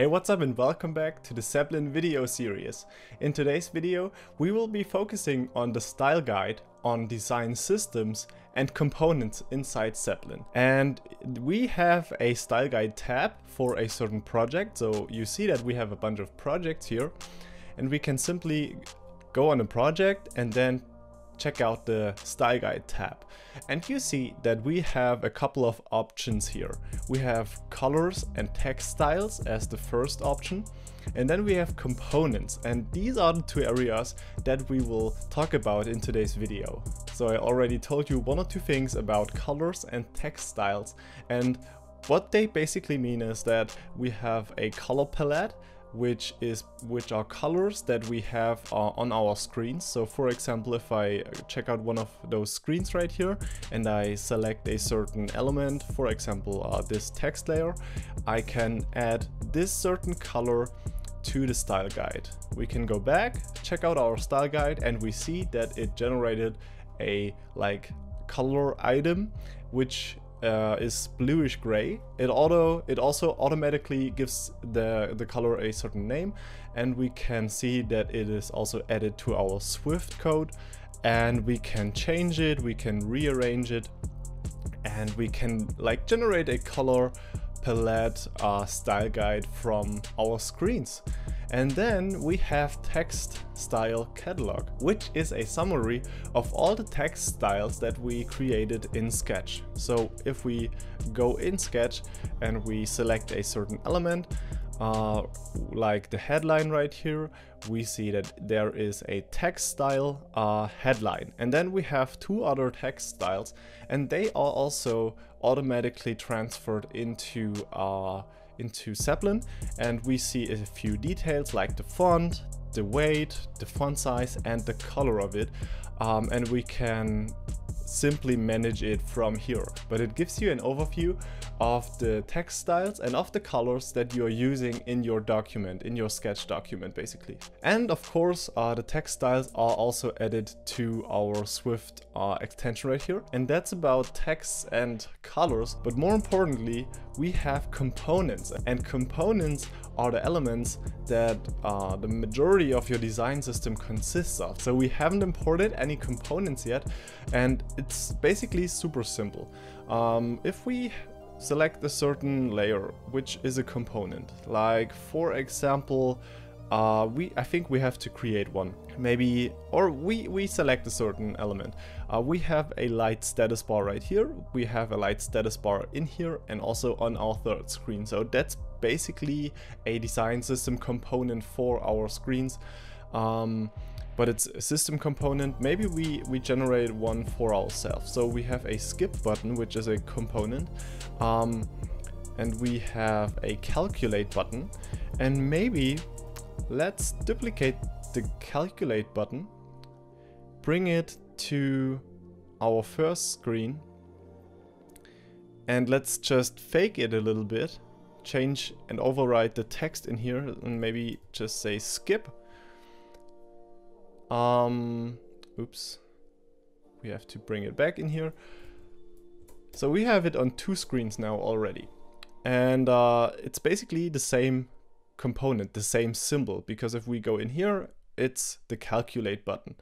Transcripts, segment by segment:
Hey, what's up and welcome back to the Zeplin video series. In today's video we will be focusing on the style guide on design systems and components inside Zeplin. And we have a style guide tab for a certain project, so you see that we have a bunch of projects here and we can simply go on a project and then check out the style guide tab. And you see that we have a couple of options here. We have colors and text styles as the first option. And then we have components. And these are the two areas that we will talk about in today's video. So I already told you one or two things about colors and text styles. And what they basically mean is that we have a color palette, which are colors that we have on our screens. So for example, if I check out one of those screens right here and I select a certain element, for example this text layer, I can add this certain color to the style guide. We can go back, check out our style guide, and we see that it generated a color item which is bluish gray. It also automatically gives the color a certain name, and we can see that it is also added to our Swift code, and we can change it, we can rearrange it, and we can generate a color palette style guide from our screens. And then we have text style catalog, which is a summary of all the text styles that we created in Sketch. So if we go in Sketch and we select a certain element, like the headline right here, we see that there is a text style headline. And then we have two other text styles, and they are also automatically transferred into Zeplin, and we see a few details like the font, the weight, the font size, and the color of it, and we can simply manage it from here. But it gives you an overview of the text styles and of the colors that you're using in your document, in your Sketch document basically. And of course the text styles are also added to our Swift extension right here. And that's about texts and colors, but more importantly we have components. And components are the elements that the majority of your design system consists of. So we haven't imported any components yet, and it's basically super simple. If we select a certain layer, which is a component, like for example, I think we have to create one, maybe, or we select a certain element. We have a light status bar right here, we have a light status bar in here, and also on our third screen. So that's basically a design system component for our screens. But it's a system component. Maybe we generate one for ourselves. So we have a skip button, which is a component, and we have a calculate button. And maybe let's duplicate the calculate button, bring it to our first screen, and let's just fake it a little bit, change and override the text in here, and maybe just say skip. Oops, we have to bring it back in here. So we have it on two screens now already, and it's basically the same component, the same symbol, because if we go in here, it's the calculate button.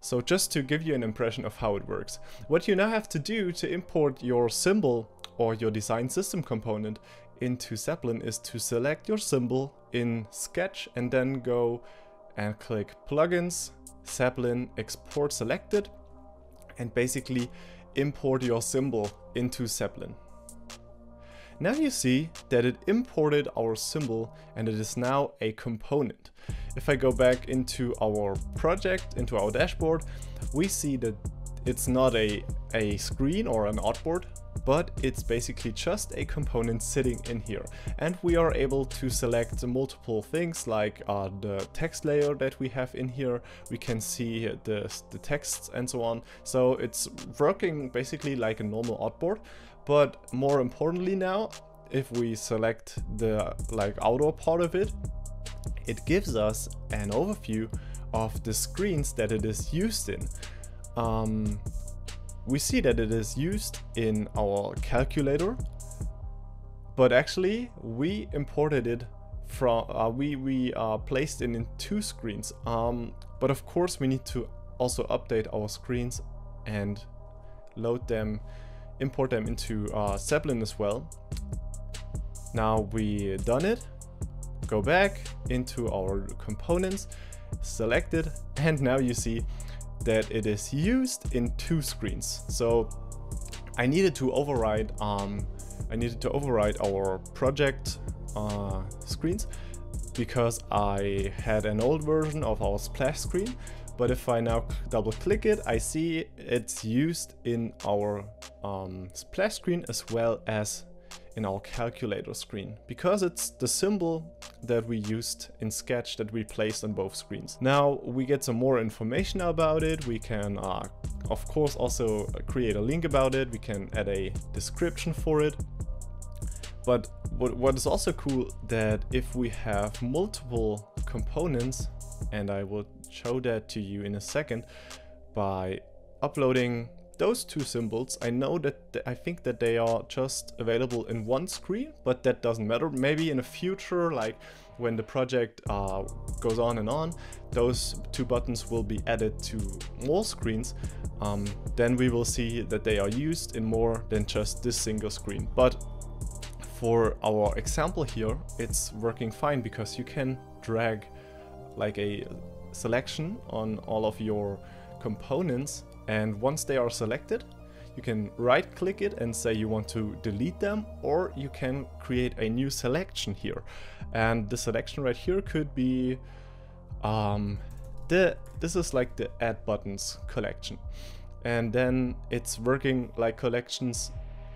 So just to give you an impression of how it works, what you now have to do to import your symbol or your design system component into Zeplin is to select your symbol in Sketch and then go and click plugins, Zeplin, export selected, and basically import your symbol into Zeplin. Now you see that it imported our symbol and it is now a component. If I go back into our project, into our dashboard, we see that it's not a screen or an artboard, but it's basically just a component sitting in here. And we are able to select multiple things, like the text layer that we have in here. We can see the texts and so on. So it's working basically like a normal artboard. But more importantly now, if we select the outer part of it, it gives us an overview of the screens that it is used in. We see that it is used in our calculator, but actually we imported it from we placed it in two screens, but of course we need to also update our screens and load them, import them into Zeplin as well. Now we done it, go back into our components, select it, and now you see that it is used in two screens. So I needed to override our project screens, because I had an old version of our splash screen. But if I now double click it, I see it's used in our splash screen as well as in our calculator screen, because it's the symbol that we used in Sketch that we placed on both screens. Now we get some more information about it. We can of course also create a link about it. We can add a description for it. But what is also cool, that if we have multiple components, and I will show that to you in a second, by uploading those two symbols, I know that I think that they are just available in one screen, but that doesn't matter. Maybe in the future, like when the project goes on and on, those two buttons will be added to more screens. Then we will see that they are used in more than just this single screen. But for our example here, it's working fine, because you can drag like a selection on all of your components, and once they are selected, you can right click it and say you want to delete them, or you can create a new selection here. And the selection right here could be this is like the add buttons collection, and then it's working like collections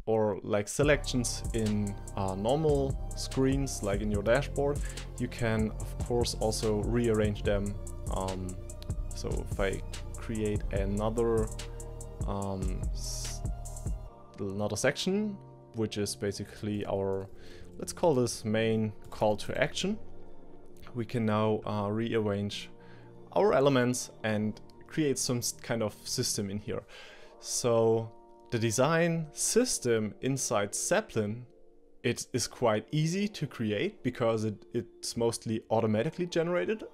or like selections in normal screens, like in your dashboard. You can of course also rearrange them. So if I create another section, which is basically our, let's call this main call to action, we can now rearrange our elements and create some kind of system in here. So the design system inside Zeplin, it is quite easy to create, because it's mostly automatically generated,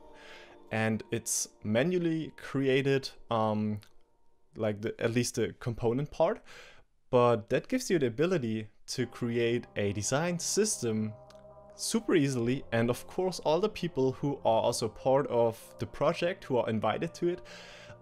and it's manually created, like at least the component part. But that gives you the ability to create a design system super easily, and of course all the people who are also part of the project, who are invited to it,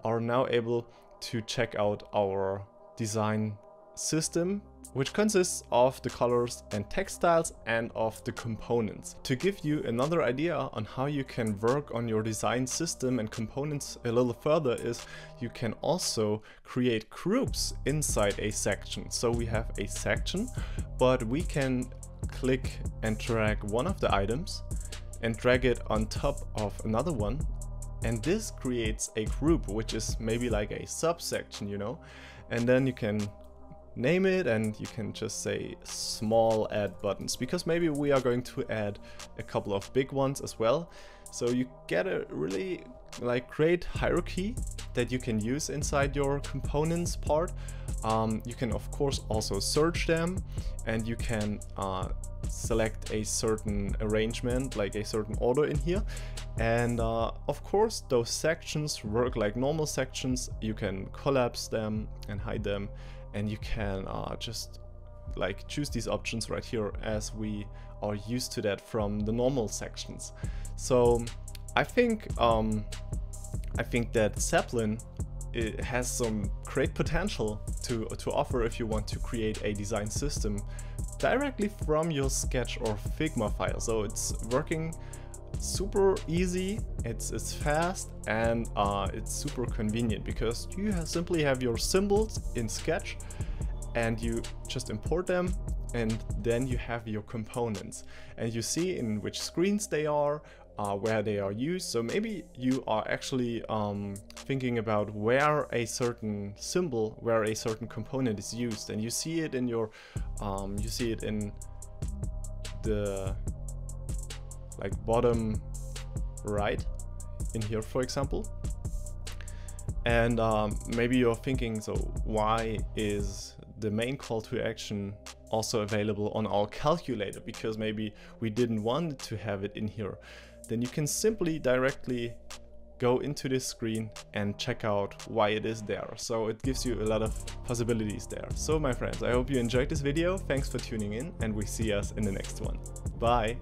are now able to check out our design system, which consists of the colors and textiles and of the components. To give you another idea on how you can work on your design system and components a little further, is you can also create groups inside a section. So we have a section, but we can click and drag one of the items and drag it on top of another one, and this creates a group, which is maybe like a subsection, you know. And then you can name it, and you can just say small add buttons, because maybe we are going to add a couple of big ones as well. So you get a really like great hierarchy that you can use inside your components part. You can of course also search them, and you can select a certain arrangement, like a certain order in here. And of course those sections work like normal sections. You can collapse them and hide them, and you can just like choose these options right here, as we are used to that from the normal sections. So I think that Zeplin, it has some great potential to offer if you want to create a design system directly from your Sketch or Figma file. So it's working super easy, it's fast, and it's super convenient, because you simply have your symbols in Sketch and you just import them, and then you have your components, and you see in which screens they are, where they are used. So maybe you are actually thinking about where a certain symbol, where a certain component is used, and you see it in your you see it in the like bottom right in here, for example. And maybe you're thinking, so why is the main call to action also available on our calculator because maybe we didn't want to have it in here, then you can simply directly go into this screen and check out why it is there. So it gives you a lot of possibilities there. So my friends, I hope you enjoyed this video. Thanks for tuning in and we see us in the next one. Bye.